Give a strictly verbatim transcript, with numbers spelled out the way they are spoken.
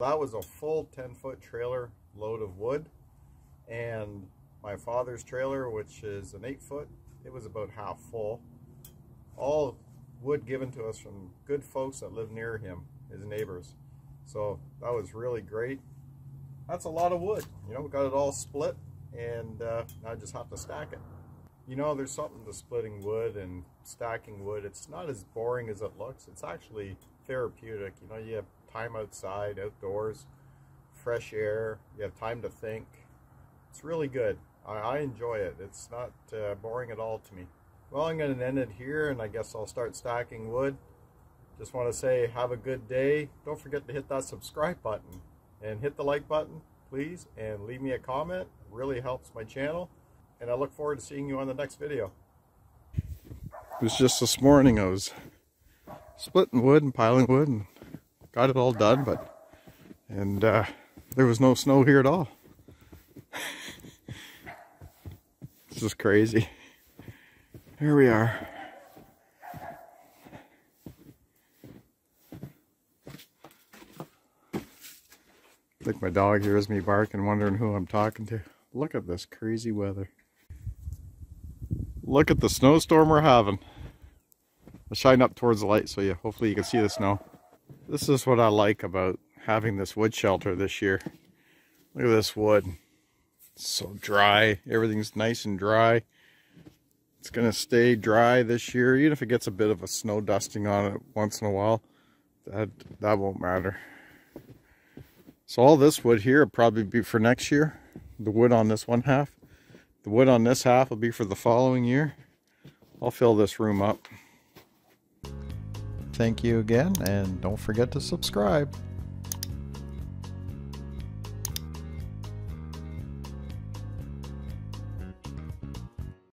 That was a full ten foot trailer load of wood, and my father's trailer, which is an eight foot, it was about half full. All wood given to us from good folks that live near him, his neighbors. So that was really great. That's a lot of wood. You know, we got it all split, and uh, now I just have to stack it. You know, there's something to splitting wood and stacking wood. It's not as boring as it looks. It's actually therapeutic. You know, you have time outside, outdoors, fresh air. You have time to think. It's really good. I, I enjoy it. It's not uh, boring at all to me. Well, I'm going to end it here, and I guess I'll start stacking wood. Just want to say have a good day. Don't forget to hit that subscribe button and hit the like button, please, and leave me a comment. It really helps my channel. And I look forward to seeing you on the next video. It was just this morning I was splitting wood and piling wood and got it all done, but and uh, there was no snow here at all. This is crazy. Here we are. I think my dog hears me barking, wondering who I'm talking to. Look at this crazy weather. Look at the snowstorm we're having. I'll shine up towards the light so you hopefully you can see the snow. This is what I like about having this wood shelter this year. Look at this wood. It's so dry. Everything's nice and dry. It's gonna stay dry this year, even if it gets a bit of a snow dusting on it once in a while. That that won't matter. So all this wood here will probably be for next year. The wood on this one half, the wood on this half will be for the following year. I'll fill this room up. Thank you again, and don't forget to subscribe.